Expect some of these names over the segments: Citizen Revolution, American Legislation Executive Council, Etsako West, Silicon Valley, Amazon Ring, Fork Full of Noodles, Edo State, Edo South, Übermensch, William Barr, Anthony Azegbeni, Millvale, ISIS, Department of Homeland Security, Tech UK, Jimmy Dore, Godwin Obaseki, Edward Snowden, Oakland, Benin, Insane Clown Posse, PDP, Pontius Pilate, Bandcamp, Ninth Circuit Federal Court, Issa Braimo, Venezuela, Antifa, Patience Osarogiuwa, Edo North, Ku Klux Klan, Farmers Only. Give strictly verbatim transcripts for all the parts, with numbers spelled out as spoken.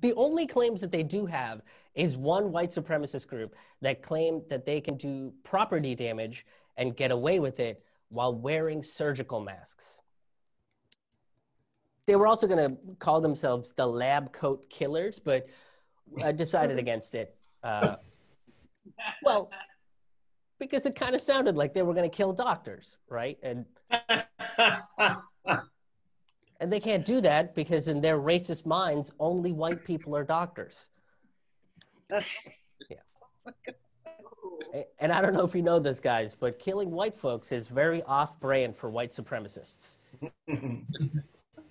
the only claims that they do have is one white supremacist group that claimed that they can do property damage and get away with it while wearing surgical masks. They were also going to call themselves the lab coat killers, but uh, decided against it. Uh, well, because it kind of sounded like they were going to kill doctors, right? And and they can't do that because in their racist minds, only white people are doctors. Yeah. And I don't know if you know this, guys, but killing white folks is very off-brand for white supremacists.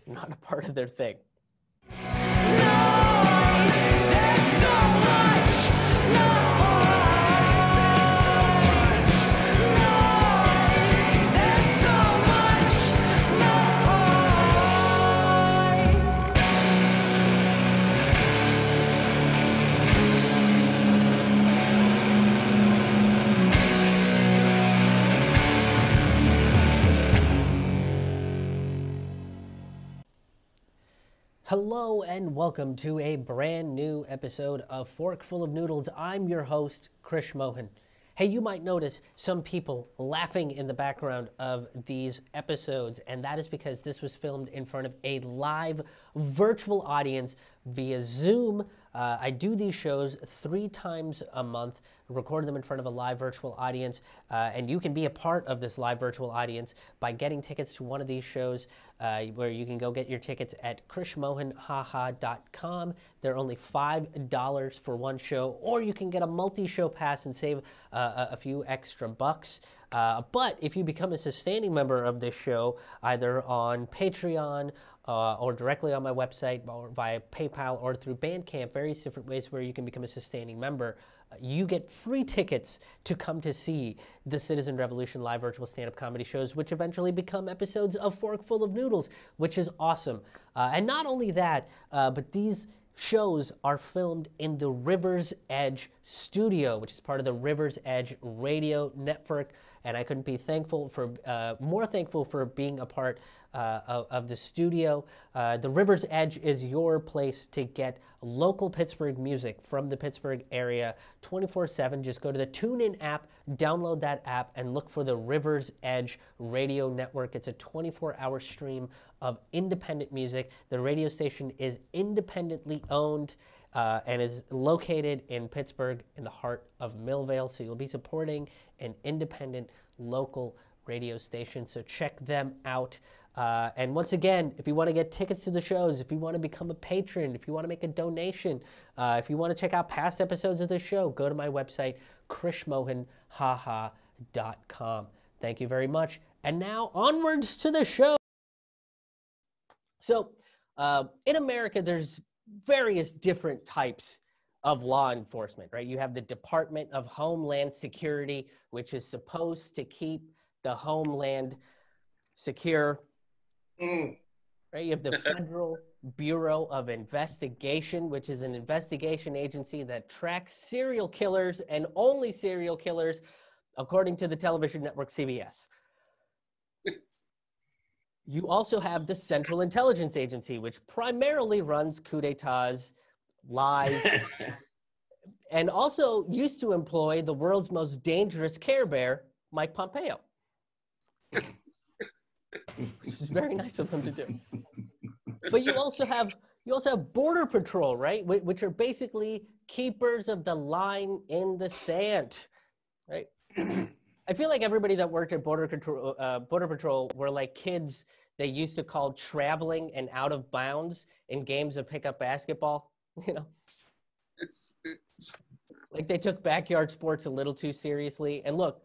Not a part of their thing. Hello and welcome to a brand new episode of Fork Full of Noodles. I'm your host, Krish Mohan. Hey, you might notice some people laughing in the background of these episodes, and that is because this was filmed in front of a live virtual audience via Zoom. Uh, I do these shows three times a month, record them in front of a live virtual audience, uh, and you can be a part of this live virtual audience by getting tickets to one of these shows, uh, where you can go get your tickets at krish mohan haha dot com. They're only five dollars for one show, or you can get a multi-show pass and save uh, a few extra bucks. Uh, but if you become a sustaining member of this show, either on Patreon uh, or directly on my website or via PayPal or through Bandcamp, various different ways where you can become a sustaining member, you get free tickets to come to see the Citizen Revolution live virtual stand-up comedy shows, which eventually become episodes of Fork Full of Noodles, which is awesome. Uh, and not only that, uh, but these shows are filmed in the River's Edge studio, which is part of the River's Edge radio network. And I couldn't be thankful for, uh, more thankful for being a part uh, of, of the studio. Uh, the River's Edge is your place to get local Pittsburgh music from the Pittsburgh area twenty-four seven. Just go to the TuneIn app, download that app, and look for the River's Edge radio network. It's a twenty-four hour stream of independent music. The radio station is independently owned uh, and is located in Pittsburgh in the heart of Millvale. So you'll be supporting an independent local radio station. So check them out. Uh, and once again, if you want to get tickets to the shows, if you want to become a patron, if you want to make a donation, uh, if you want to check out past episodes of the show, go to my website, krish mohan haha dot com. Thank you very much. And now onwards to the show. So uh, in America, there's various different types of law enforcement, right? You have the Department of Homeland Security, which is supposed to keep the homeland secure. Mm. Right? You have the Federal Bureau of Investigation, which is an investigation agency that tracks serial killers and only serial killers, according to the television network C B S. You also have the Central Intelligence Agency, which primarily runs coup d'etats, lies, and also used to employ the world's most dangerous Care Bear, Mike Pompeo. Which is very nice of them to do. But you also have you also have Border Patrol, right? Which are basically keepers of the line in the sand, right? I feel like everybody that worked at Border Patrol, uh, Border Patrol were like kids they used to call traveling and out of bounds in games of pickup basketball. You know, like they took backyard sports a little too seriously. And look,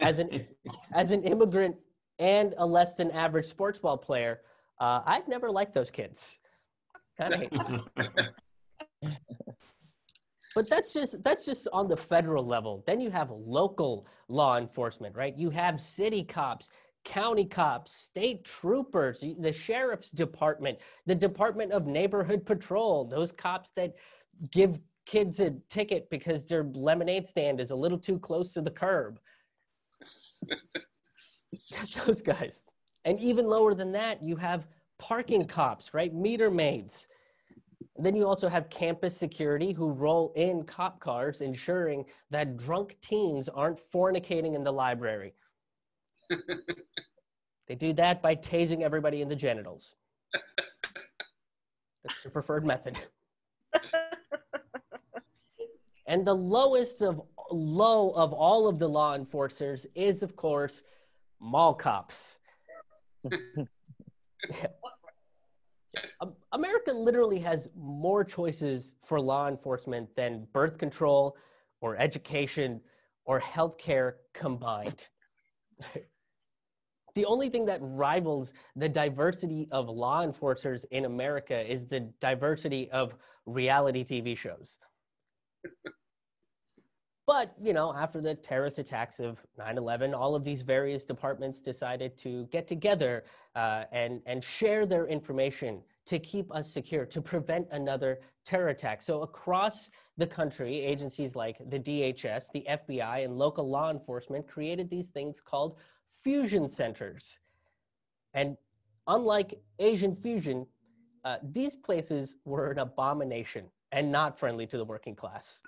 as an as an immigrant and a less than average sports ball player, uh, I've never liked those kids. Kind of hate them. But that's just that's just on the federal level. Then you have local law enforcement, right? You have city cops, county cops, state troopers, the sheriff's department, the Department of Neighborhood Patrol, those cops that give kids a ticket because their lemonade stand is a little too close to the curb. Those guys. And even lower than that, you have parking cops, right? Meter maids. Then you also have campus security who roll in cop cars, ensuring that drunk teens aren't fornicating in the library. They do that by tasing everybody in the genitals. That's their preferred method. And the lowest of low of all of the law enforcers is, of course, mall cops. America literally has more choices for law enforcement than birth control or education or healthcare combined. The only thing that rivals the diversity of law enforcers in America is the diversity of reality T V shows. But, you know, after the terrorist attacks of nine eleven, all of these various departments decided to get together uh, and, and share their information to keep us secure, to prevent another terror attack. So across the country, agencies like the D H S, the F B I, and local law enforcement created these things called fusion centers. And unlike Asian fusion, uh, these places were an abomination and not friendly to the working class.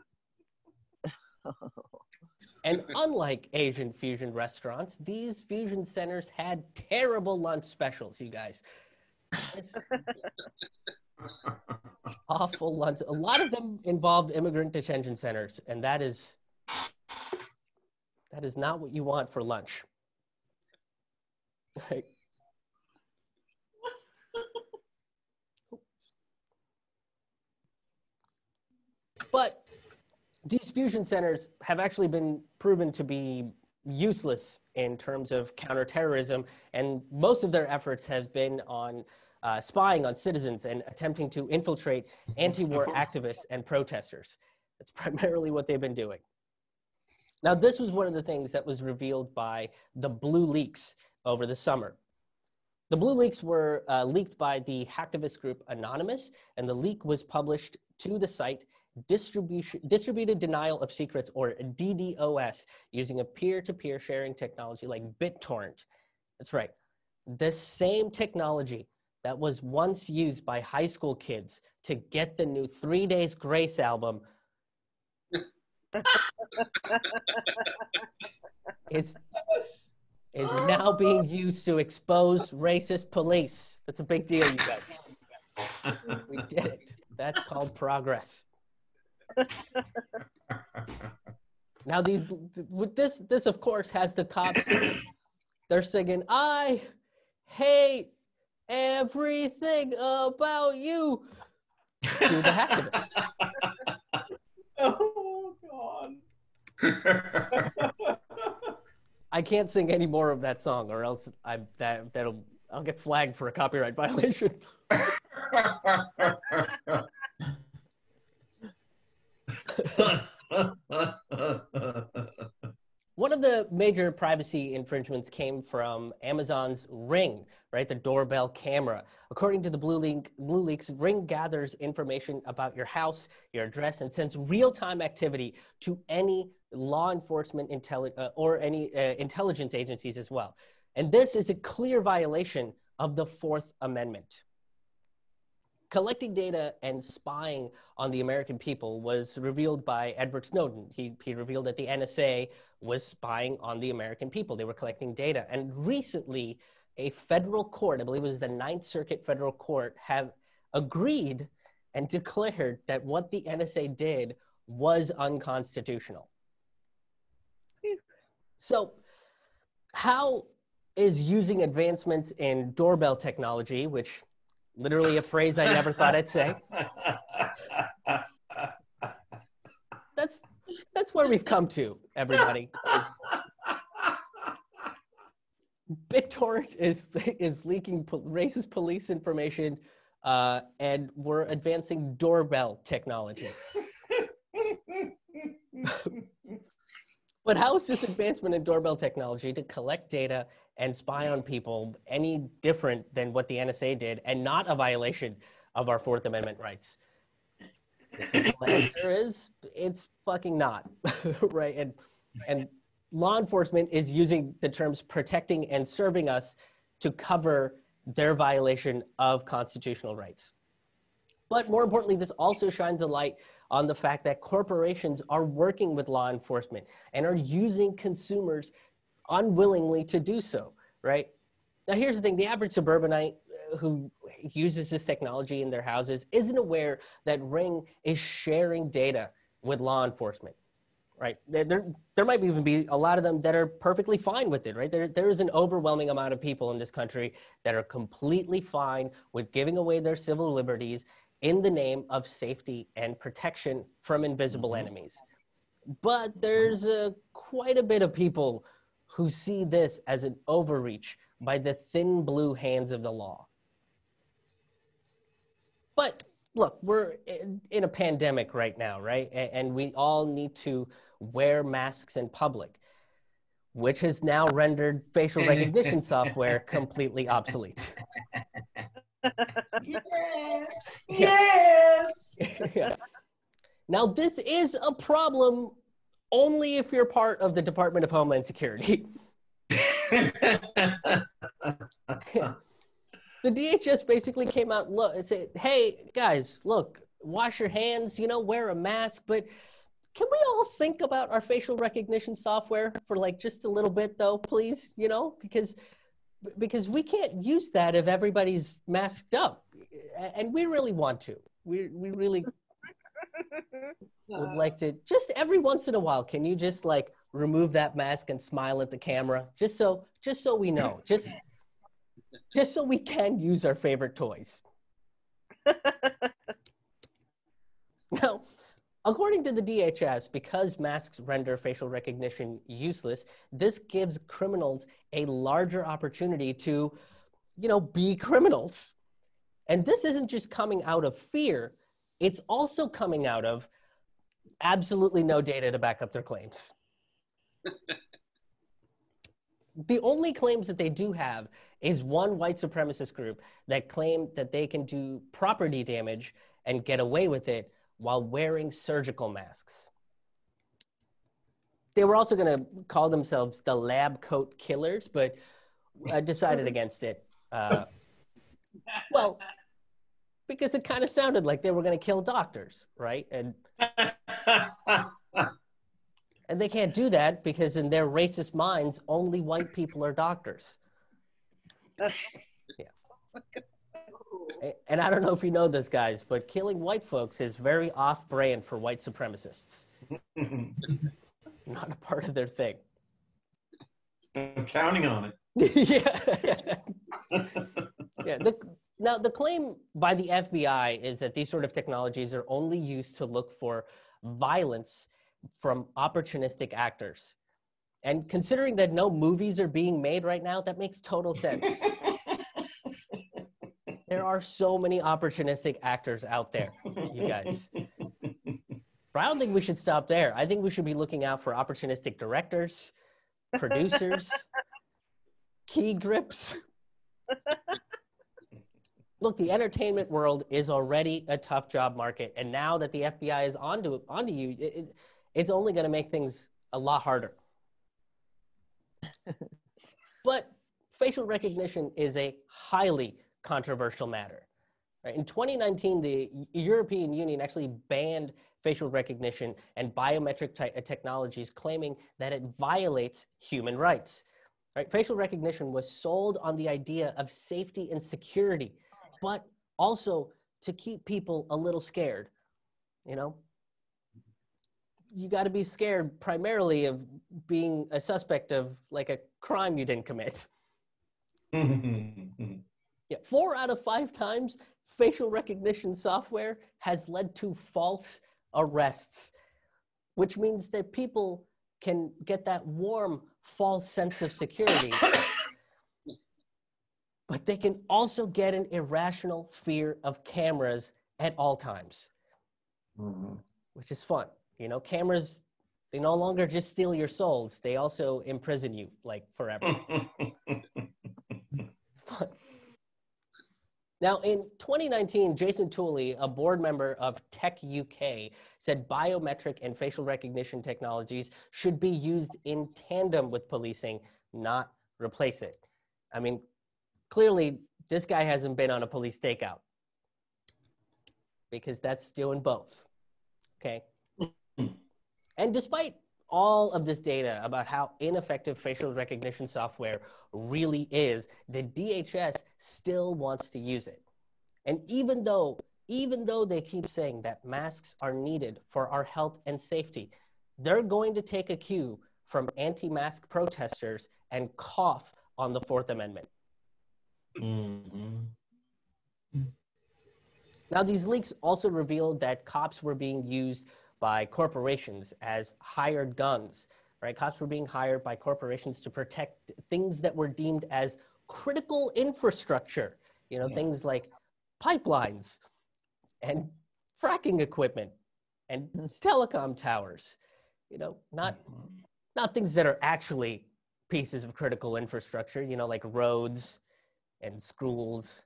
And unlike Asian fusion restaurants, these fusion centers had terrible lunch specials, you guys. Awful lunch. A lot of them involved immigrant detention centers, and that is that is not what you want for lunch. Right. But these fusion centers have actually been proven to be useless in terms of counterterrorism, and most of their efforts have been on uh, spying on citizens and attempting to infiltrate anti-war activists and protesters. That's primarily what they've been doing. Now, this was one of the things that was revealed by the Blue Leaks over the summer. The Blue Leaks were uh, leaked by the hacktivist group Anonymous, and the leak was published to the site Distribution, Distributed Denial of Secrets, or D D O S, using a peer-to-peer sharing technology like BitTorrent. That's right, the same technology that was once used by high school kids to get the new Three Days Grace album is, is now being used to expose racist police. That's a big deal, you guys. We did it. That's called progress. Now these, with this, this of course has the cops, they're singing, "I hate everything about you," to the hackers. Oh God! I can't sing any more of that song, or else I that that'll I'll get flagged for a copyright violation. One of the major privacy infringements came from Amazon's Ring, right? The doorbell camera. According to the Blue, Link, Blue Leaks, Ring gathers information about your house, your address, and sends real-time activity to any law enforcement intelli uh, or any uh, intelligence agencies as well. And this is a clear violation of the Fourth Amendment. Collecting data and spying on the American people was revealed by Edward Snowden. He, he revealed that the N S A was spying on the American people. They were collecting data. And recently, a federal court, I believe it was the Ninth Circuit Federal Court, have agreed and declared that what the N S A did was unconstitutional. So how is using advancements in doorbell technology, which literally a phrase I never thought I'd say. That's, that's where we've come to, everybody. BitTorrent is, is leaking po racist police information, uh, and we're advancing doorbell technology. But how is this advancement in doorbell technology to collect data and spy on people any different than what the N S A did, and not a violation of our Fourth Amendment rights? The simple answer is, it's fucking not, right? And, and law enforcement is using the terms protecting and serving us to cover their violation of constitutional rights. But more importantly, this also shines a light on the fact that corporations are working with law enforcement and are using consumers unwillingly to do so, right? Now, here's the thing. The average suburbanite who uses this technology in their houses isn't aware that Ring is sharing data with law enforcement, right? There, there, there might even be a lot of them that are perfectly fine with it, right? There, there is an overwhelming amount of people in this country that are completely fine with giving away their civil liberties in the name of safety and protection from invisible enemies. But there's a, quite a bit of people who see this as an overreach by the thin blue hands of the law. But look, we're in, in a pandemic right now, right? And, and we all need to wear masks in public, which has now rendered facial recognition software completely obsolete. Yes, yes. Yeah. Now, this is a problem only if you're part of the Department of Homeland Security. The D H S basically came out look, and said, hey, guys, look, wash your hands, you know, wear a mask, but can we all think about our facial recognition software for like just a little bit though, please, you know, because because we can't use that if everybody's masked up, and we really want to. We we really would like to. Just every once in a while, can you just like remove that mask and smile at the camera, just so just so we know, just just so we can use our favorite toys. Now, according to the D H S, because masks render facial recognition useless, this gives criminals a larger opportunity to, you know, be criminals. And this isn't just coming out of fear, it's also coming out of absolutely no data to back up their claims. The only claims that they do have is one white supremacist group that claimed that they can do property damage and get away with it while wearing surgical masks. They were also going to call themselves the lab coat killers, but uh, decided against it. Uh, well, because it kind of sounded like they were going to kill doctors, right? And, and they can't do that because in their racist minds, only white people are doctors. Yeah. And I don't know if you know this, guys, but killing white folks is very off-brand for white supremacists. Not a part of their thing. I'm counting on it. Yeah. Yeah. The, now, the claim by the F B I is that these sort of technologies are only used to look for violence from opportunistic actors. And considering that no movies are being made right now, that makes total sense. There are so many opportunistic actors out there, you guys. But I don't think we should stop there. I think we should be looking out for opportunistic directors, producers, key grips. Look, the entertainment world is already a tough job market. And now that the F B I is onto, onto you, it, it, it's only going to make things a lot harder. But facial recognition is a highly controversial matter. Right? In twenty nineteen, the European Union actually banned facial recognition and biometric te technologies, claiming that it violates human rights. Right? Facial recognition was sold on the idea of safety and security, but also to keep people a little scared. You know, you got to be scared primarily of being a suspect of like a crime you didn't commit. Yeah, four out of five times facial recognition software has led to false arrests, which means that people can get that warm, false sense of security, but they can also get an irrational fear of cameras at all times, mm-hmm. which is fun. You know, cameras, they no longer just steal your souls. They also imprison you like forever. It's fun. Now, in twenty nineteen, Jason Tooley, a board member of Tech U K, said biometric and facial recognition technologies should be used in tandem with policing, not replace it. I mean, clearly, this guy hasn't been on a police stakeout. because that's doing both, okay? And despite all of this data about how ineffective facial recognition software really is, the D H S still wants to use it. And even though, even though they keep saying that masks are needed for our health and safety, they're going to take a cue from anti-mask protesters and cough on the Fourth Amendment. Mm-hmm. Now, these leaks also revealed that cops were being used by corporations as hired guns, right? Cops were being hired by corporations to protect things that were deemed as critical infrastructure, you know, yeah. things like pipelines and fracking equipment and telecom towers, you know, not, not things that are actually pieces of critical infrastructure, you know, like roads and schools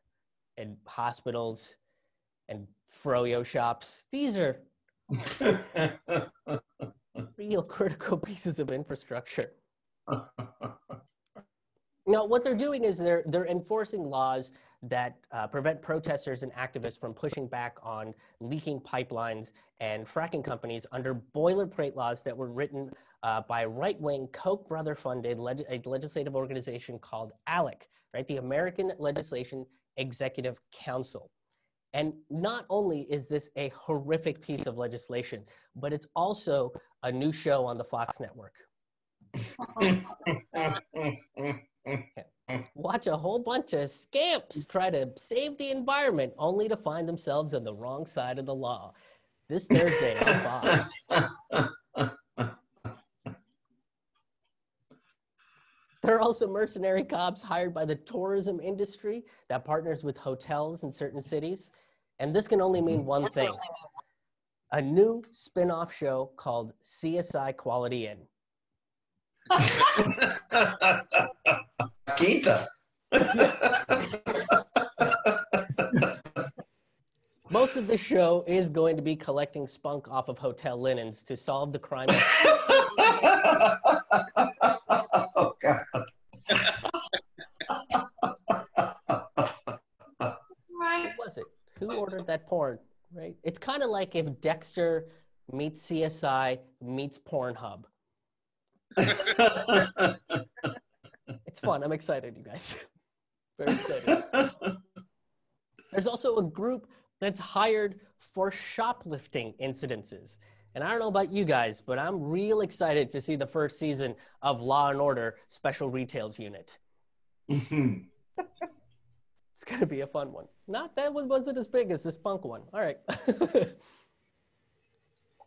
and hospitals and froyo shops. These are real critical pieces of infrastructure. Now, what they're doing is they're, they're enforcing laws that uh, prevent protesters and activists from pushing back on leaking pipelines and fracking companies under boilerplate laws that were written uh, by right-wing Koch brother-funded leg a legislative organization called ALEC, right? The American Legislation Executive Council. And not only is this a horrific piece of legislation, but it's also a new show on the Fox network. Watch a whole bunch of scamps try to save the environment only to find themselves on the wrong side of the law. This Thursday on Fox. There are also mercenary cops hired by the tourism industry that partners with hotels in certain cities. And this can only mean one thing, a new spin-off show called C S I Quality Inn. Quinta. Most of the show is going to be collecting spunk off of hotel linens to solve the crime. Oh, God. Right. Who was it? Who ordered that porn? Right. It's kind of like if Dexter meets C S I meets Pornhub. It's fun. I'm excited, you guys. Very excited. There's also a group that's hired for shoplifting incidences. And I don't know about you guys, but I'm real excited to see the first season of Law and Order Special Retails Unit. It's going to be a fun one. Not that one wasn't as big as this punk one. All right.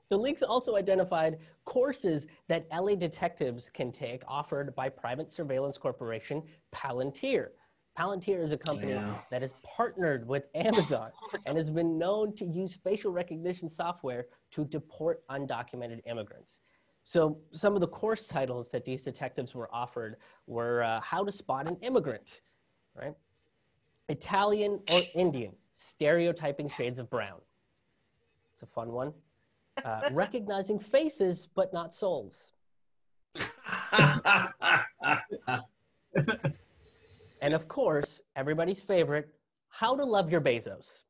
The leaks also identified courses that L A detectives can take offered by private surveillance corporation Palantir. Palantir is a company yeah. that is partnered with Amazon and has been known to use facial recognition software to deport undocumented immigrants. So some of the course titles that these detectives were offered were uh, How to Spot an Immigrant, right? Italian or Indian, Stereotyping Shades of Brown. It's a fun one. Uh, recognizing Faces But Not Souls. And of course, everybody's favorite, How to Love Your Bezos.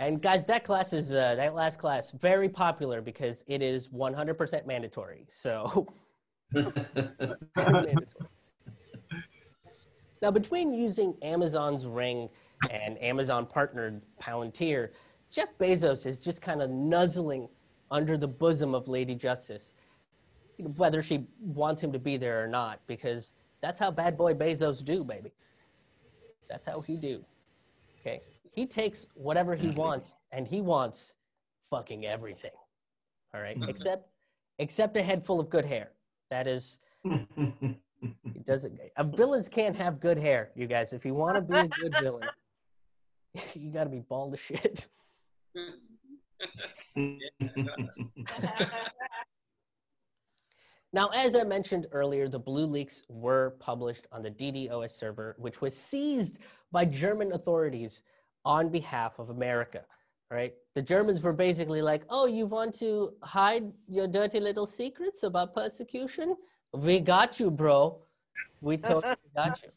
And guys, that class is, uh, that last class, very popular because it is one hundred percent mandatory. So, mandatory. Now, between using Amazon's Ring and Amazon partnered Palantir, Jeff Bezos is just kind of nuzzling under the bosom of Lady Justice, whether she wants him to be there or not, because that's how bad boy Bezos do, baby. That's how he do, okay? He takes whatever he wants, and he wants fucking everything, all right? except, except a head full of good hair. That is, it doesn't, a villains can't have good hair, you guys. If you want to be a good villain, you gotta be bald as shit. Now, as I mentioned earlier, the Blue Leaks were published on the DDoS server, which was seized by German authorities on behalf of America, right? The Germans were basically like, oh, you want to hide your dirty little secrets about persecution? We got you, bro. We totally got you.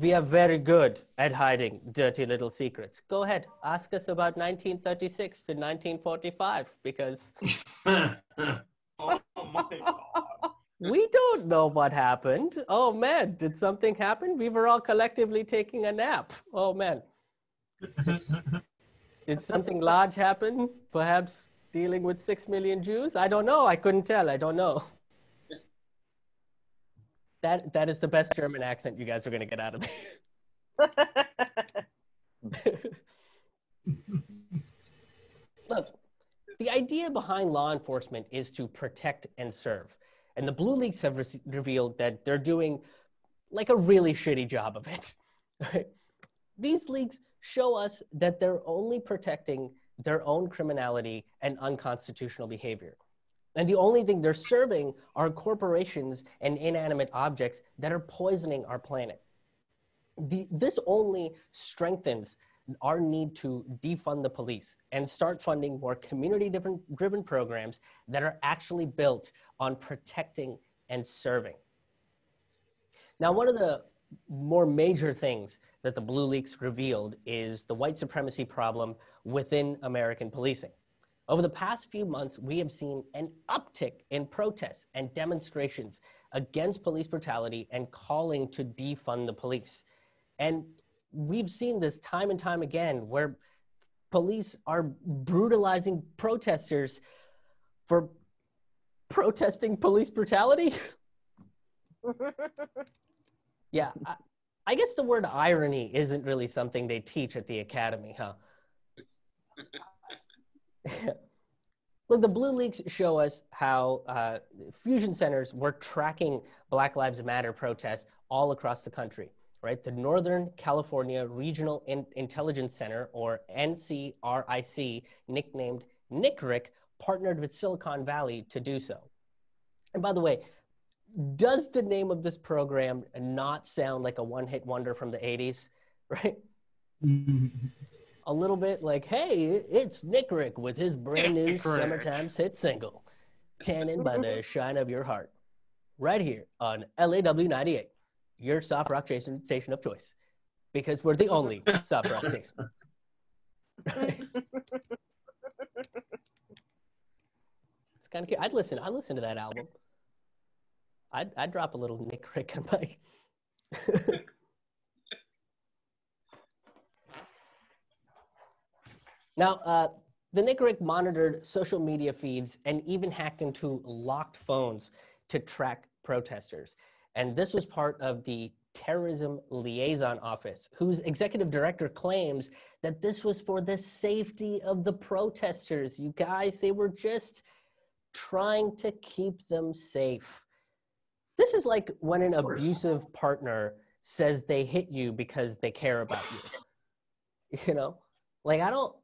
We are very good at hiding dirty little secrets. Go ahead, ask us about nineteen thirty-six to nineteen forty-five, because oh my God. We don't know what happened. Oh man, did something happen? We were all collectively taking a nap. Oh man. Did something large happen? Perhaps dealing with six million Jews? I don't know, I couldn't tell, I don't know. That, that is the best German accent you guys are going to get out of me. Look, the idea behind law enforcement is to protect and serve. And the Blue Leaks have re revealed that they're doing like a really shitty job of it. Right? These leaks show us that they're only protecting their own criminality and unconstitutional behavior. And the only thing they're serving are corporations and inanimate objects that are poisoning our planet. The, this only strengthens our need to defund the police and start funding more community-driven programs that are actually built on protecting and serving. Now, one of the more major things that the Blue Leaks revealed is the white supremacy problem within American policing. Over the past few months, we have seen an uptick in protests and demonstrations against police brutality and calling to defund the police. And we've seen this time and time again, where police are brutalizing protesters for protesting police brutality. Yeah, I, I guess the word irony isn't really something they teach at the academy, huh? Look, the Blue Leaks show us how uh, fusion centers were tracking Black Lives Matter protests all across the country, right? The Northern California Regional In Intelligence Center, or N C R I C, nicknamed NCRIC, partnered with Silicon Valley to do so. And by the way, does the name of this program not sound like a one-hit wonder from the eighties, right? A little bit like, hey, it's NCRIC with his brand new summertime hit single, Tannin by the Shine of Your Heart, right here on L A W ninety-eight, your soft rock station of choice, because we're the only soft rock station. Right? It's kind of cute. I'd listen. I'd listen to that album. I'd, I'd drop a little NCRIC in my... Now, uh, the NCRIC monitored social media feeds and even hacked into locked phones to track protesters. And this was part of the Terrorism Liaison Office, whose executive director claims that this was for the safety of the protesters. You guys, they were just trying to keep them safe. This is like when an abusive partner says they hit you because they care about you. You know, like I don't.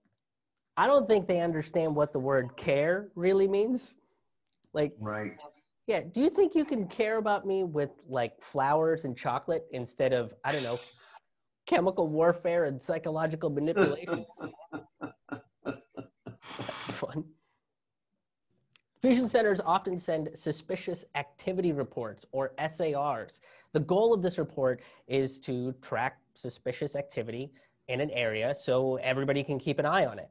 I don't think they understand what the word care really means. Like, right. Yeah, do you think you can care about me with like flowers and chocolate instead of, I don't know, chemical warfare and psychological manipulation? Fun. Fusion centers often send suspicious activity reports, or S A Rs. The goal of this report is to track suspicious activity in an area so everybody can keep an eye on it.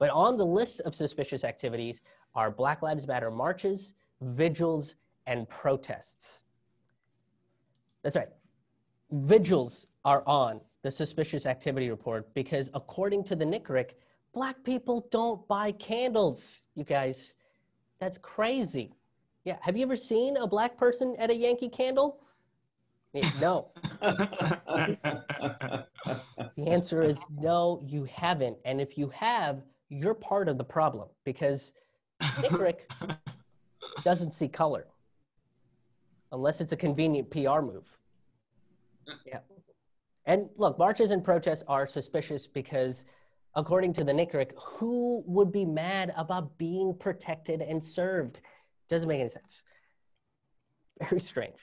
But on the list of suspicious activities are Black Lives Matter marches, vigils, and protests. That's right. Vigils are on the suspicious activity report because according to the NCRIC, Black people don't buy candles, you guys. That's crazy. Yeah, have you ever seen a Black person at a Yankee candle? No. The answer is no, you haven't. And if you have, you're part of the problem because NCRIC doesn't see color unless it's a convenient P R move. Yeah. And look, marches and protests are suspicious because according to the NCRIC, who would be mad about being protected and served? Doesn't make any sense. Very strange.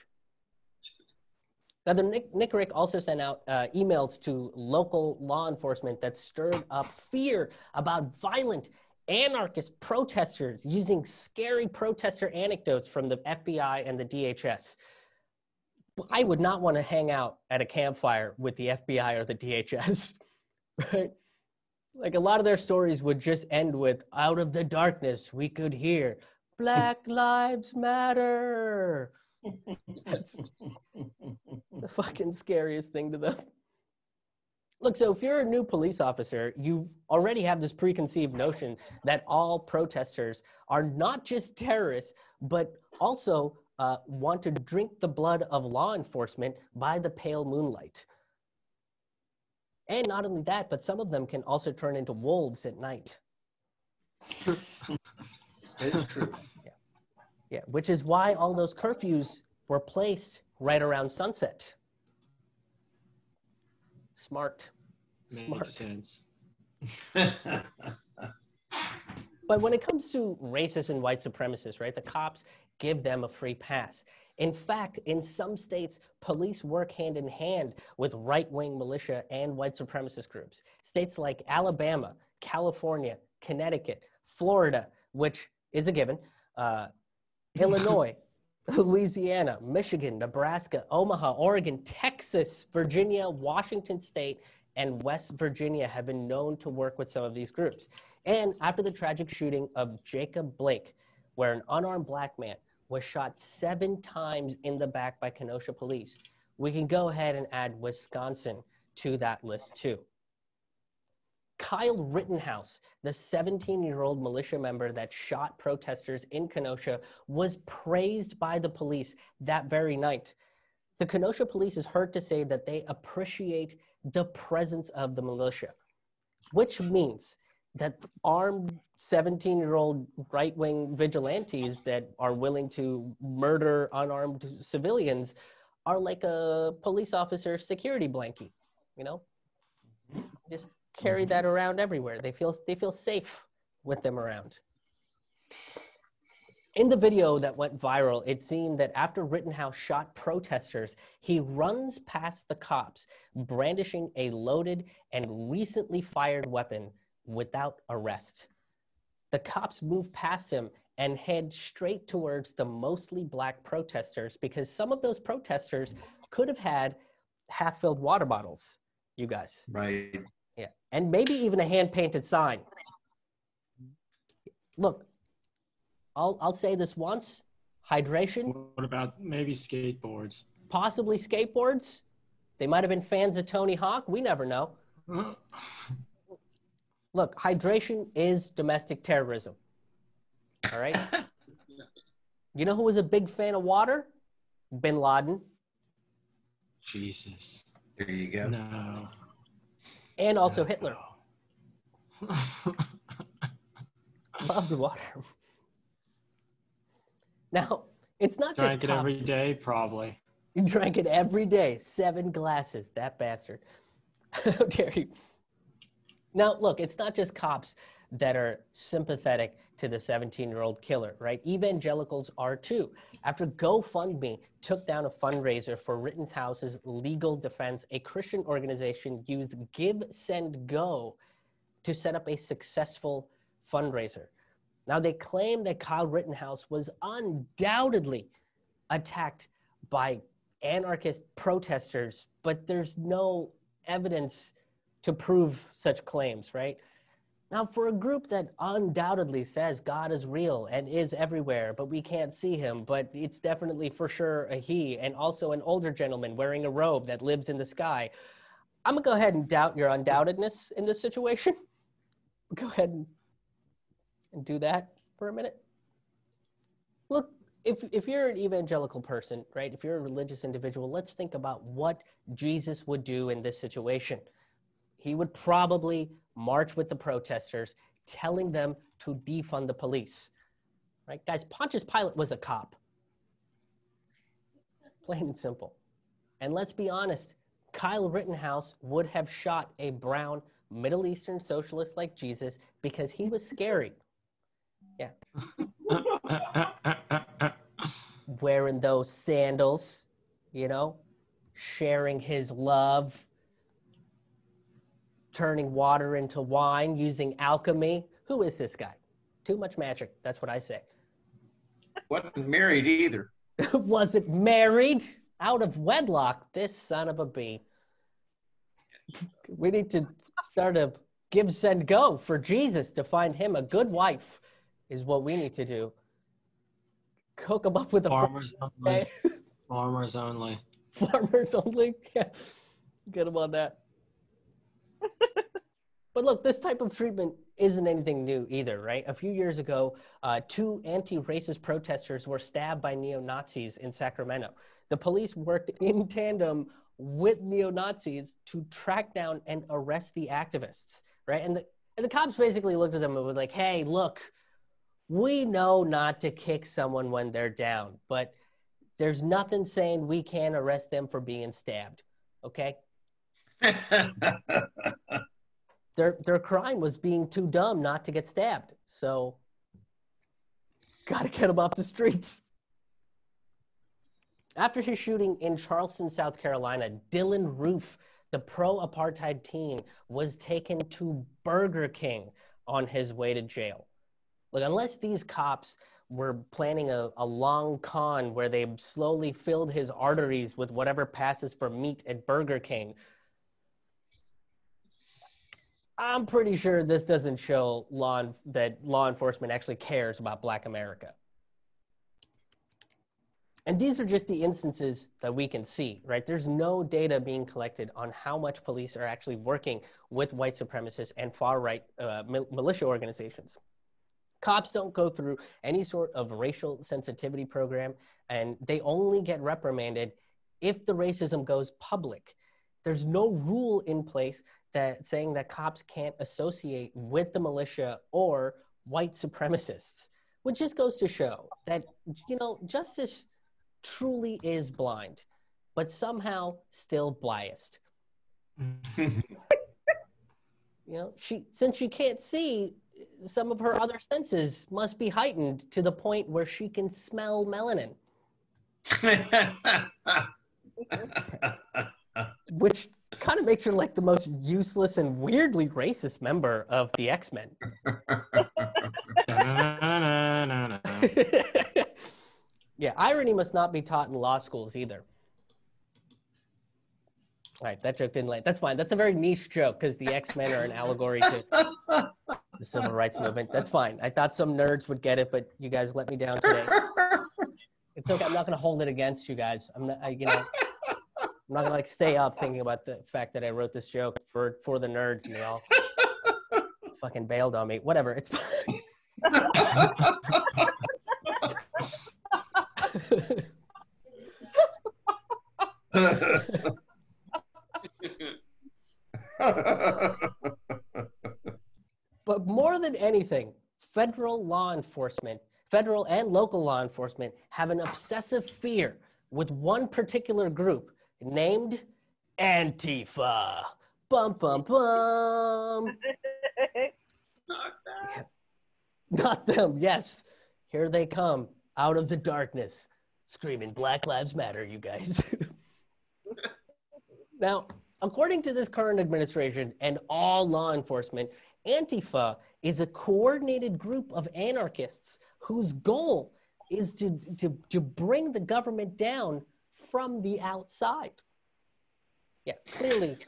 Now, the NCRIC also sent out uh, emails to local law enforcement that stirred up fear about violent anarchist protesters using scary protester anecdotes from the F B I and the D H S. I would not want to hang out at a campfire with the F B I or the D H S, right? Like a lot of their stories would just end with, out of the darkness, we could hear Black Lives Matter. That's the fucking scariest thing to them. Look, so if you're a new police officer, you already have this preconceived notion that all protesters are not just terrorists, but also uh, want to drink the blood of law enforcement by the pale moonlight. And not only that, but some of them can also turn into wolves at night. It's true. Yeah. Yeah, which is why all those curfews were placed right around sunset. Smart. Makes Smart. sense. But when it comes to racists and white supremacists, right, the cops give them a free pass. In fact, in some states, police work hand in hand with right-wing militia and white supremacist groups. States like Alabama, California, Connecticut, Florida, which is a given, uh, Illinois, Louisiana, Michigan, Nebraska, Omaha, Oregon, Texas, Virginia, Washington State, and West Virginia have been known to work with some of these groups. And after the tragic shooting of Jacob Blake, where an unarmed black man was shot seven times in the back by Kenosha police, we can go ahead and add Wisconsin to that list too. Kyle Rittenhouse, the seventeen-year-old militia member that shot protesters in Kenosha, was praised by the police that very night. The Kenosha police is heard to say that they appreciate the presence of the militia, which means that armed seventeen-year-old right-wing vigilantes that are willing to murder unarmed civilians are like a police officer security blanket, you know? Just carry that around everywhere. They feel, they feel safe with them around. In the video that went viral, it seemed that after Rittenhouse shot protesters, he runs past the cops, brandishing a loaded and recently fired weapon without arrest. The cops move past him and head straight towards the mostly black protesters, because some of those protesters could have had half-filled water bottles, you guys. Right. Yeah, and maybe even a hand-painted sign. Look, I'll, I'll say this once, hydration. What about maybe skateboards? Possibly skateboards. They might have been fans of Tony Hawk. We never know. Look, hydration is domestic terrorism, all right? You know who was a big fan of water? Bin Laden. Jesus. There you go. No. And also no. Hitler. Loved water. Now, it's not drank just Drank it coffee. every day, probably. You drank it every day. Seven glasses, that bastard. How dare you. Now, look, it's not just cops that are sympathetic to the seventeen-year-old killer, right? Evangelicals are too. After GoFundMe took down a fundraiser for Rittenhouse's legal defense, a Christian organization used Give, Send, Go to set up a successful fundraiser. Now, they claim that Kyle Rittenhouse was undoubtedly attacked by anarchist protesters, but there's no evidence to prove such claims, right? Now, for a group that undoubtedly says God is real and is everywhere, but we can't see him, but it's definitely for sure a he, and also an older gentleman wearing a robe that lives in the sky, I'm gonna go ahead and doubt your undoubtedness in this situation. Go ahead and, and do that for a minute. Look, if, if you're an evangelical person, right, if you're a religious individual, let's think about what Jesus would do in this situation. He would probably march with the protesters, telling them to defund the police. Right, guys, Pontius Pilate was a cop. Plain and simple. And let's be honest, Kyle Rittenhouse would have shot a brown Middle Eastern socialist like Jesus because he was scary. Yeah. Wearing those sandals, you know, sharing his love, turning water into wine, using alchemy. Who is this guy? Too much magic. That's what I say. Wasn't married either. Wasn't married. out of wedlock, this son of a bee. We need to start a give, send, go for Jesus to find him a good wife is what we need to do. Cook him up with a farmers only. Farmers only. Farmers only. Yeah, get him on that. But look, this type of treatment isn't anything new either, right? A few years ago, uh, two anti-racist protesters were stabbed by neo-Nazis in Sacramento. The police worked in tandem with neo-Nazis to track down and arrest the activists, right? And the, and the cops basically looked at them and was like, hey, look, we know not to kick someone when they're down, but there's nothing saying we can't arrest them for being stabbed, okay? Their, their crime was being too dumb not to get stabbed. So, gotta get them off the streets. After his shooting in Charleston, South Carolina, Dylan Roof, the pro-apartheid teen, was taken to Burger King on his way to jail. Like, unless these cops were planning a, a long con where they slowly filled his arteries with whatever passes for meat at Burger King, I'm pretty sure this doesn't show law that law enforcement actually cares about Black America. And these are just the instances that we can see, right? There's no data being collected on how much police are actually working with white supremacists and far-right uh, mil militia organizations. Cops don't go through any sort of racial sensitivity program, and they only get reprimanded if the racism goes public. There's no rule in place that saying that cops can't associate with the militia or white supremacists, which just goes to show that, you know, justice truly is blind, but somehow still biased. You know, she, since she can't see, some of her other senses must be heightened to the point where she can smell melanin. Which kind of makes her like the most useless and weirdly racist member of the X-Men. Yeah, irony must not be taught in law schools either. All right, that joke didn't land. That's fine. That's a very niche joke because the X-Men are an allegory to the civil rights movement. That's fine. I thought some nerds would get it, but you guys let me down today. It's okay. I'm not going to hold it against you guys. I'm not, I, you know, I'm not going to like stay up thinking about the fact that I wrote this joke for, for the nerds and they all fucking bailed on me. Whatever. It's fine. But more than anything, federal law enforcement, federal and local law enforcement have an obsessive fear with one particular group named Antifa. Bum, bum, bum. Not them. Not them, yes. Here they come out of the darkness, screaming Black Lives Matter, you guys. Now, according to this current administration and all law enforcement, Antifa is a coordinated group of anarchists whose goal is to, to, to bring the government down from the outside. Yeah, clearly,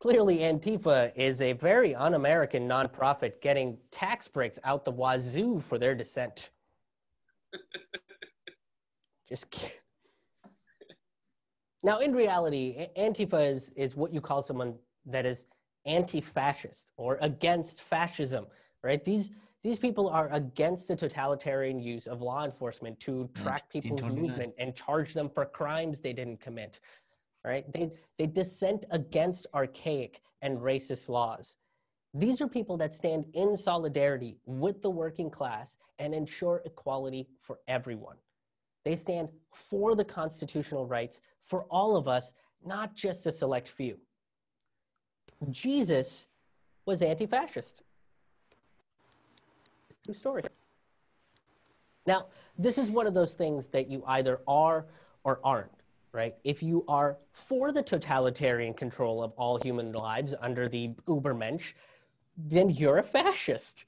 clearly Antifa is a very un-American nonprofit getting tax breaks out the wazoo for their dissent. Just kidding. Now, in reality, Antifa is, is what you call someone that is anti-fascist or against fascism, right? These, these people are against the totalitarian use of law enforcement to track people's movement and charge them for crimes they didn't commit, right? They, they dissent against archaic and racist laws. These are people that stand in solidarity with the working class and ensure equality for everyone. They stand for the constitutional rights for all of us, not just a select few. Jesus was anti-fascist. True story. Now, this is one of those things that you either are or aren't, right? If you are for the totalitarian control of all human lives under the Übermensch, then you're a fascist.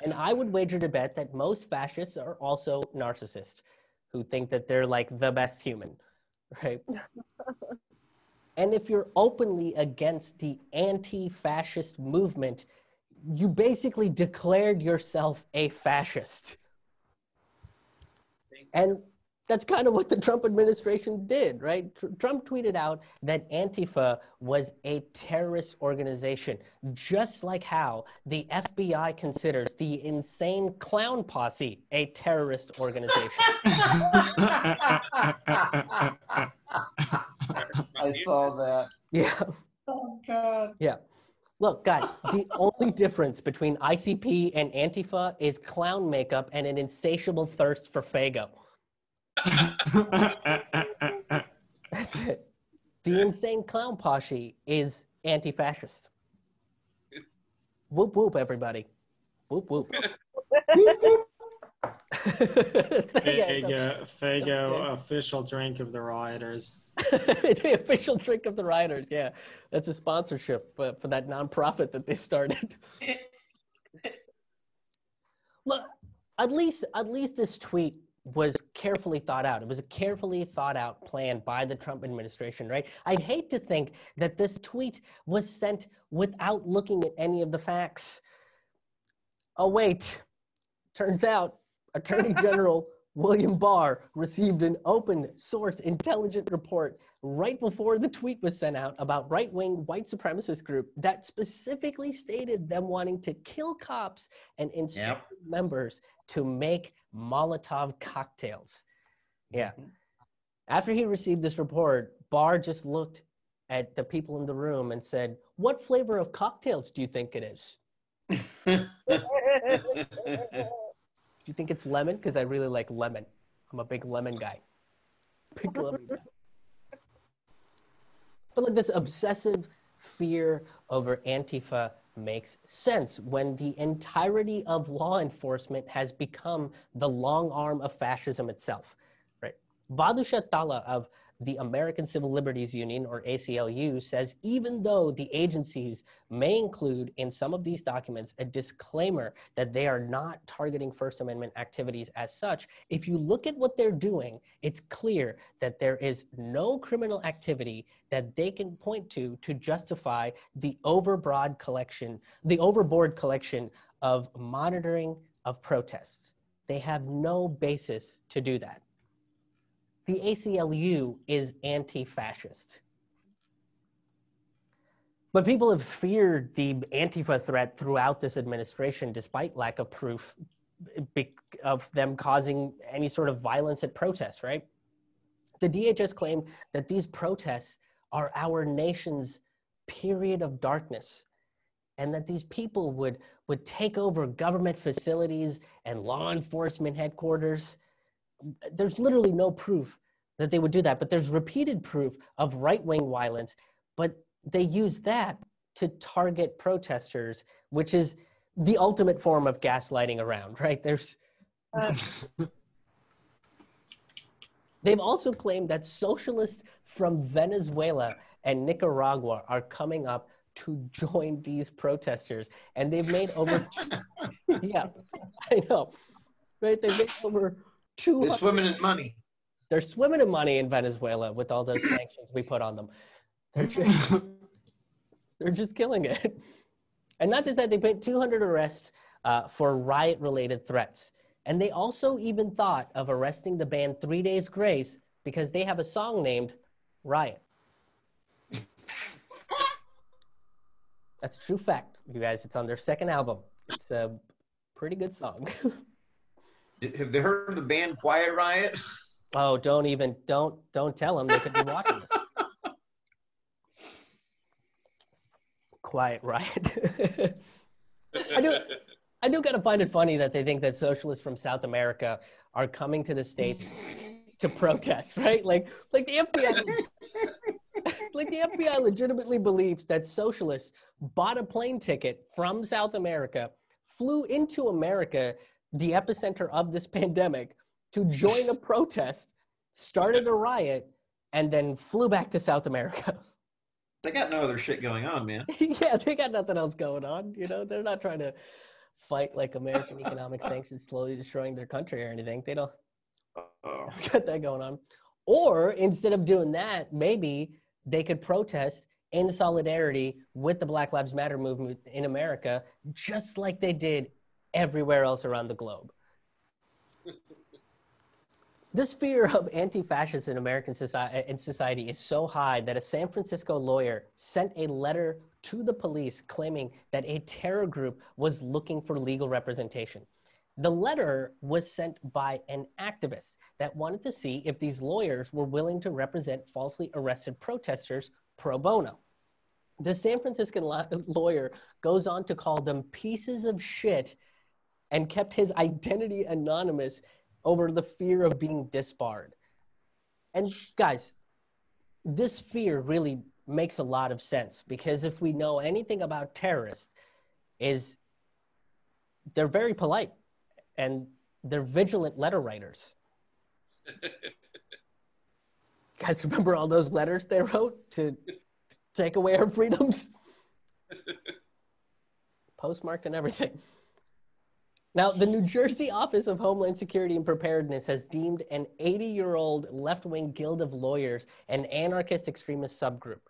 And I would wager to bet that most fascists are also narcissists. who think that they're like the best human, right? And if you're openly against the anti-fascist movement, you basically declared yourself a fascist. And that's kind of what the Trump administration did, right? Trump tweeted out that Antifa was a terrorist organization, just like how the F B I considers the Insane Clown Posse a terrorist organization. I saw that. Yeah. Oh, God. Yeah. Look, guys, the only difference between I C P and Antifa is clown makeup and an insatiable thirst for Faygo. That's it. The Insane Clown Posse is anti-fascist. Whoop whoop, everybody. Whoop whoop. Faygo, Faygo, official drink of the rioters. The official drink of the rioters. Yeah, that's a sponsorship for, for that nonprofit that they started. Look, at least at least this tweet was carefully thought out. It was a carefully thought out plan by the Trump administration, right? I'd hate to think that this tweet was sent without looking at any of the facts. Oh, wait. Turns out Attorney General William Barr received an open source intelligence report right before the tweet was sent out about right-wing white supremacist group that specifically stated them wanting to kill cops and instruct yep. members to make Molotov cocktails. Yeah. Mm-hmm. After he received this report, Barr just looked at the people in the room and said, "What flavor of cocktails do you think it is?" Do you think it's lemon? Because I really like lemon. I'm a big lemon guy. Big lemon guy. But like this obsessive fear over Antifa makes sense when the entirety of law enforcement has become the long arm of fascism itself, right? Badusha Talla of the American Civil Liberties Union, or A C L U, says even though the agencies may include in some of these documents a disclaimer that they are not targeting First Amendment activities as such, if you look at what they're doing, it's clear that there is no criminal activity that they can point to to justify the overbroad collection, the overboard collection of monitoring of protests. They have no basis to do that. The A C L U is anti-fascist. But people have feared the Antifa threat throughout this administration, despite lack of proof of them causing any sort of violence at protests, right? The D H S claimed that these protests are our nation's period of darkness, and that these people would, would take over government facilities and law enforcement headquarters. There's literally no proof that they would do that, but there's repeated proof of right-wing violence, but they use that to target protesters, which is the ultimate form of gaslighting around, right? There's... Uh, they've also claimed that socialists from Venezuela and Nicaragua are coming up to join these protesters, and they've made over... yeah, I know, right? They've made over... They're swimming in money. They're swimming in money in Venezuela with all those sanctions we put on them. They're just, they're just killing it. And not just that, they made two hundred arrests uh, for riot-related threats. And they also even thought of arresting the band Three Days Grace because they have a song named Riot. That's a true fact, you guys. It's on their second album. It's a pretty good song. Have they heard of the band Quiet Riot? Oh, don't even, don't, don't tell them. They could be watching this. Quiet Riot. I do, I do kind of find it funny that they think that socialists from South America are coming to the States to protest, right? Like, like the F B I, like the F B I legitimately believes that socialists bought a plane ticket from South America, flew into America, the epicenter of this pandemic, to join a protest, started a riot, and then flew back to South America. They got no other shit going on, man. Yeah, they got nothing else going on. You know, they're not trying to fight like American economic sanctions slowly destroying their country or anything. They don't. Uh-oh. Got that going on. Or instead of doing that, maybe they could protest in solidarity with the Black Lives Matter movement in America, just like they did everywhere else around the globe. This fear of anti-fascists in American society, in society is so high that a San Francisco lawyer sent a letter to the police claiming that a terror group was looking for legal representation. The letter was sent by an activist that wanted to see if these lawyers were willing to represent falsely arrested protesters pro bono. The San Franciscan lawyer goes on to call them pieces of shit and kept his identity anonymous over the fear of being disbarred. And guys, this fear really makes a lot of sense, because if we know anything about terrorists, is they're very polite and they're vigilant letter writers. Guys, remember all those letters they wrote to take away our freedoms? Postmarked and everything. Now, the New Jersey Office of Homeland Security and Preparedness has deemed an eighty-year-old left-wing guild of lawyers an anarchist extremist subgroup.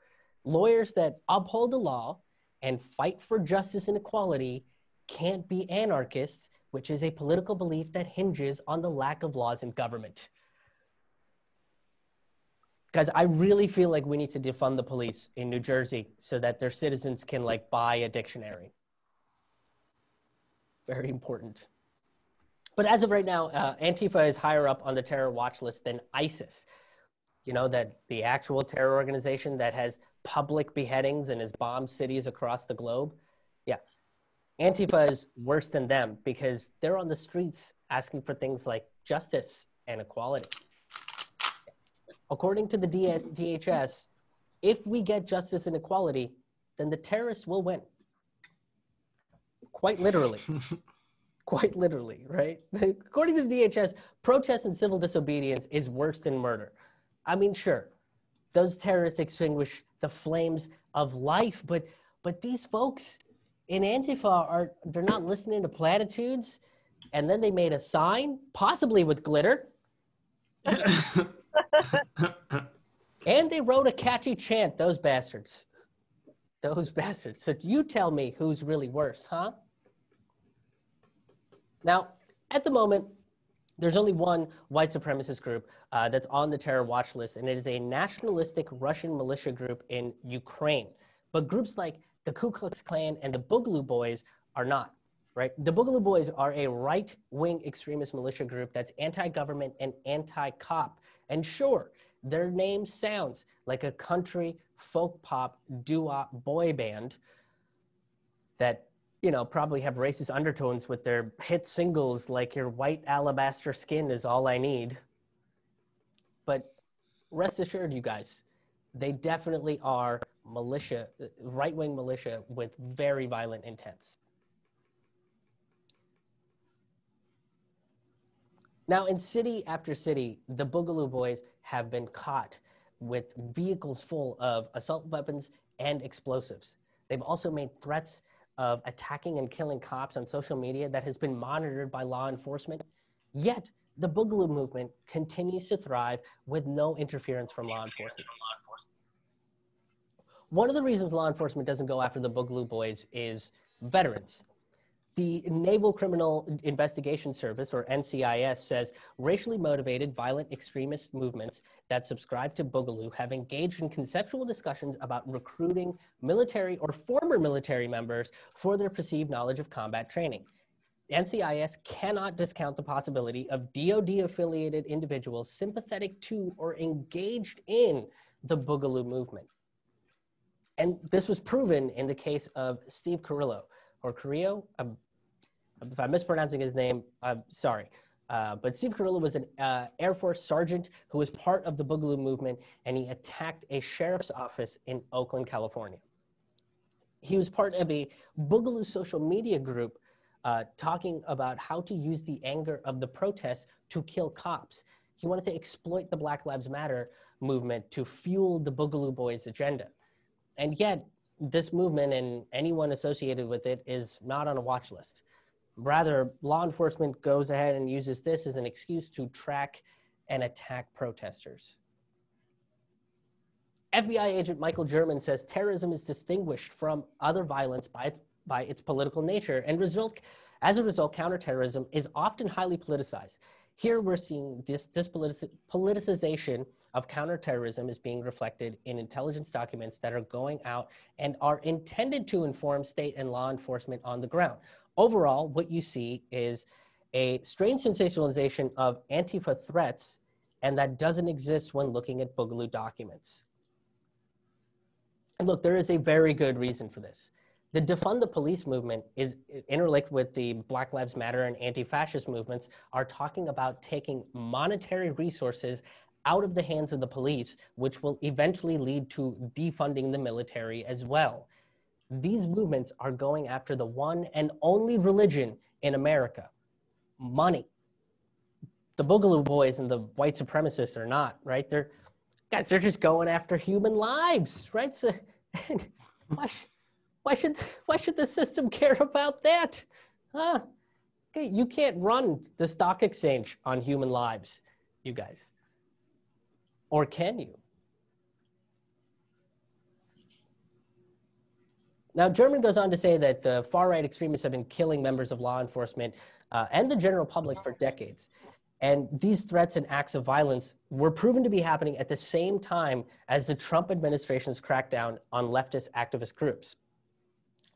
Lawyers that uphold the law and fight for justice and equality can't be anarchists, which is a political belief that hinges on the lack of laws in government. Guys, I really feel like we need to defund the police in New Jersey so that their citizens can, like, buy a dictionary. Very important. But as of right now, uh, Antifa is higher up on the terror watch list than ISIS. You know, that the actual terror organization that has public beheadings and has bombed cities across the globe. Yes, Antifa is worse than them because they're on the streets asking for things like justice and equality. According to the D H S, if we get justice and equality, then the terrorists will win. Quite literally, quite literally, right? According to the D H S, protest and civil disobedience is worse than murder. I mean, sure, those terrorists extinguish the flames of life, but but these folks in Antifa, are they're not listening to platitudes, and then they made a sign, possibly with glitter, and they wrote a catchy chant, those bastards. Those bastards. So you tell me who's really worse, huh? Now, at the moment, there's only one white supremacist group uh, that's on the terror watch list, and it is a nationalistic Russian militia group in Ukraine. But groups like the Ku Klux Klan and the Boogaloo Boys are not, right? The Boogaloo Boys are a right-wing extremist militia group that's anti-government and anti-cop. And sure, their name sounds like a country folk pop doo-wop boy band that, you know, probably have racist undertones with their hit singles like Your White Alabaster Skin Is All I Need. But rest assured, you guys, they definitely are militia, right-wing militia with very violent intents. Now, in city after city, the Boogaloo Boys have been caught with vehicles full of assault weapons and explosives. They've also made threats of attacking and killing cops on social media that has been monitored by law enforcement. Yet, the Boogaloo movement continues to thrive with no interference from law enforcement. One of the reasons law enforcement doesn't go after the Boogaloo Boys is veterans. The Naval Criminal Investigation Service, or N C I S, says racially motivated violent extremist movements that subscribe to Boogaloo have engaged in conceptual discussions about recruiting military or former military members for their perceived knowledge of combat training. N C I S cannot discount the possibility of D O D-affiliated individuals sympathetic to or engaged in the Boogaloo movement. And this was proven in the case of Steve Carrillo, or Carrillo, um, if I'm mispronouncing his name, I'm sorry. Uh, but Steve Carrillo was an uh, Air Force sergeant who was part of the Boogaloo movement, and he attacked a sheriff's office in Oakland, California. He was part of a Boogaloo social media group uh, talking about how to use the anger of the protests to kill cops. He wanted to exploit the Black Lives Matter movement to fuel the Boogaloo Boys' agenda. And yet, this movement and anyone associated with it is not on a watch list. Rather, law enforcement goes ahead and uses this as an excuse to track and attack protesters. F B I agent Michael German says terrorism is distinguished from other violence by its, by its political nature, and result, as a result, counterterrorism is often highly politicized. Here we're seeing this, this politici- politicization of counterterrorism is being reflected in intelligence documents that are going out and are intended to inform state and law enforcement on the ground. Overall, what you see is a strange sensationalization of Antifa threats, and that doesn't exist when looking at Boogaloo documents. And look, there is a very good reason for this. The defund the police movement is interlinked with the Black Lives Matter and anti-fascist movements are talking about taking monetary resources out of the hands of the police, which will eventually lead to defunding the military as well. These movements are going after the one and only religion in America, money. The Boogaloo Boys and the white supremacists are not, right? They're guys, they're just going after human lives, right? So, why, sh why should why should the system care about that? Huh? Okay, you can't run the stock exchange on human lives, you guys. Or can you? Now, German goes on to say that the far-right extremists have been killing members of law enforcement uh, and the general public for decades. And these threats and acts of violence were proven to be happening at the same time as the Trump administration's crackdown on leftist activist groups.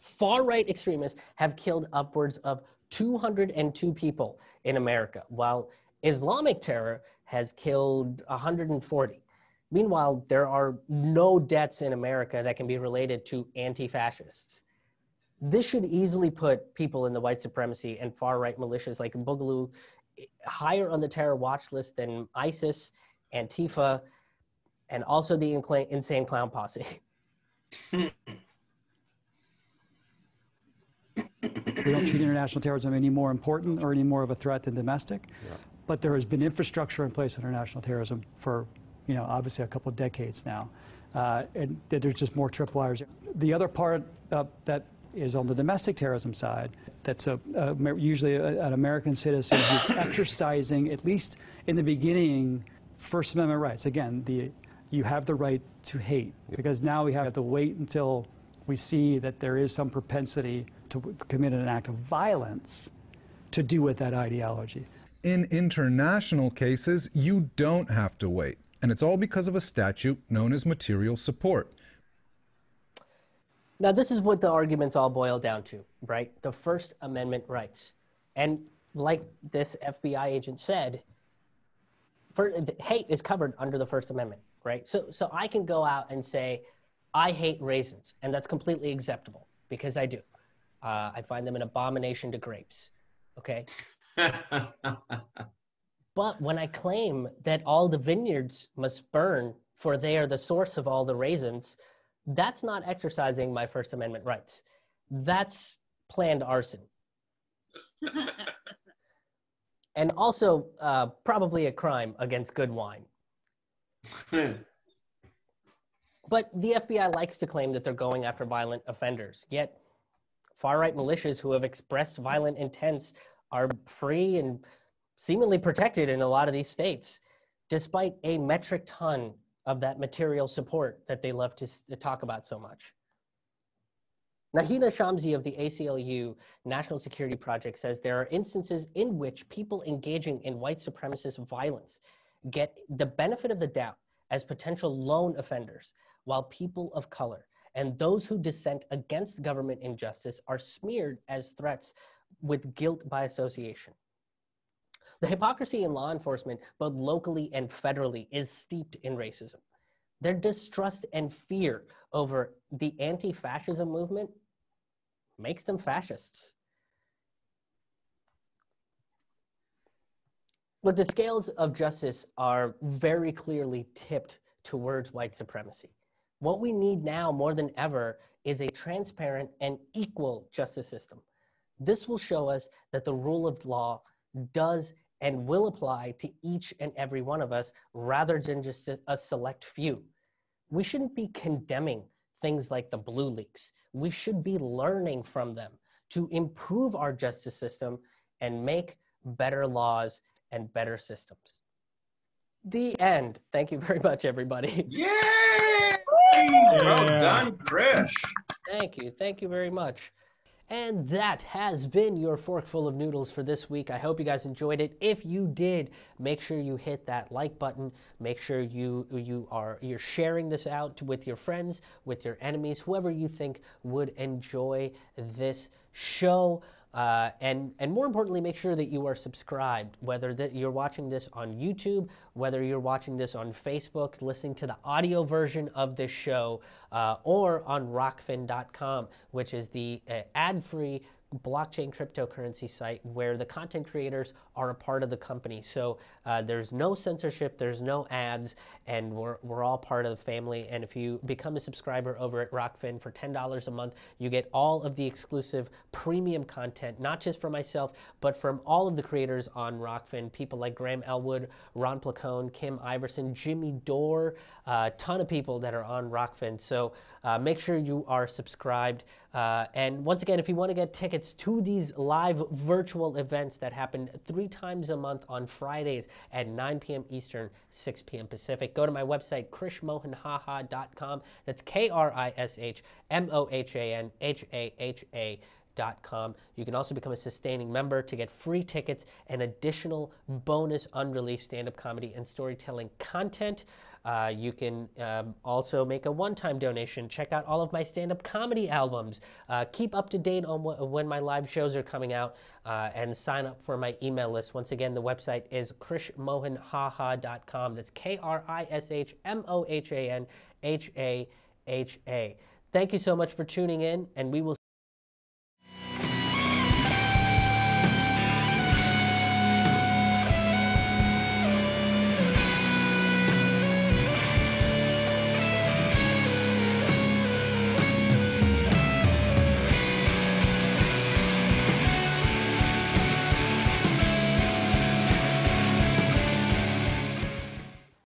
Far-right extremists have killed upwards of two hundred two people in America, while Islamic terror has killed one hundred forty. Meanwhile, there are no deaths in America that can be related to anti-fascists. This should easily put people in the white supremacy and far-right militias like Boogaloo higher on the terror watch list than ISIS, Antifa, and also the Insane Clown Posse. We don't treat international terrorism any more important or any more of a threat than domestic. Yeah. But there has been infrastructure in place in international terrorism for, you know, obviously a couple of decades now. Uh, and there's just more tripwires. The other part uh, that is on the domestic terrorism side, that's a, a, usually a, an American citizen who's exercising, at least in the beginning, First Amendment rights. Again, the, you have the right to hate, because now we have to wait until we see that there is some propensity to commit an act of violence to do with that ideology. In international cases, you don't have to wait, and it's all because of a statute known as material support. Now, this is what the arguments all boil down to, right? The First Amendment rights. And like this F B I agent said, for, hate is covered under the First Amendment, right? So, so I can go out and say, I hate raisins, and that's completely acceptable, because I do. Uh, I find them an abomination to grapes, okay? But when I claim that all the vineyards must burn, for they are the source of all the raisins, that's not exercising my First Amendment rights. That's planned arson. And also uh, probably a crime against good wine. But the F B I likes to claim that they're going after violent offenders, yet far-right militias who have expressed violent intents are free and seemingly protected in a lot of these states, despite a metric ton of that material support that they love to, to talk about so much. Nahida Shamsi of the A C L U National Security Project says there are instances in which people engaging in white supremacist violence get the benefit of the doubt as potential lone offenders, while people of color and those who dissent against government injustice are smeared as threats with guilt by association. The hypocrisy in law enforcement, both locally and federally, is steeped in racism. Their distrust and fear over the anti-fascism movement makes them fascists. But the scales of justice are very clearly tipped towards white supremacy. What we need now more than ever is a transparent and equal justice system. This will show us that the rule of law does and will apply to each and every one of us, rather than just a, a select few. We shouldn't be condemning things like the Blue Leaks. We should be learning from them to improve our justice system and make better laws and better systems. the end. Thank you very much, everybody. Yay! Yeah. Well done, Krish. Thank you. Thank you very much. And that has been your Fork Full of Noodles for this week. I hope you guys enjoyed it. If you did, make sure you hit that like button. Make sure you, you are, you're sharing this out with your friends, with your enemies, whoever you think would enjoy this show. Uh, and, and more importantly, make sure that you are subscribed, whether that you're watching this on YouTube, whether you're watching this on Facebook, listening to the audio version of this show, uh, or on rockfin dot com, which is the uh, ad-free blockchain cryptocurrency site where the content creators are a part of the company. So uh, there's no censorship, there's no ads, and we're, we're all part of the family. And if you become a subscriber over at Rockfin for ten dollars a month, you get all of the exclusive premium content, not just for myself, but from all of the creators on Rockfin, people like Graham Elwood, Ron Placone, Kim Iverson, Jimmy Dore, a uh, ton of people that are on Rockfin. So uh, make sure you are subscribed. Uh, and once again, if you want to get tickets to these live virtual events that happen three times a month on Fridays at nine p m Eastern, six p m Pacific, go to my website, krish mohan haha dot com. That's K R I S H M O H A N H A H A dot com. You can also become a sustaining member to get free tickets and additional bonus unreleased stand-up comedy and storytelling content. Uh, you can um, also make a one-time donation. Check out all of my stand-up comedy albums. Uh, keep up to date on wh when my live shows are coming out, uh, and sign up for my email list. Once again, the website is krish mohan haha dot com. That's K R I S H M O H A N H A H A. Thank you so much for tuning in, and we will